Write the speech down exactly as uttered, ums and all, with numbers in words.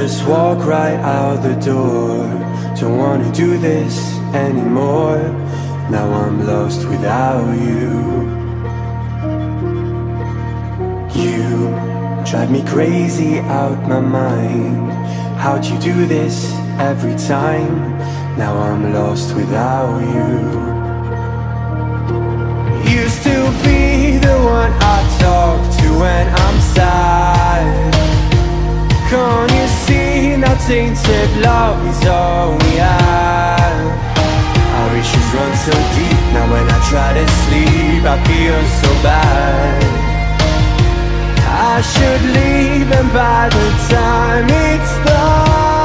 just walk right out the door. Don't wanna do this anymore. Now I'm lost without you. You drive me crazy out my mind. How'd you do this every time? Now I'm lost without you. Used to be the one I talk to when I'm sad. Can't you see now tainted love is all we have? Our issues run so deep, now when I try to sleep I feel so bad. I should leave, and by the time it's done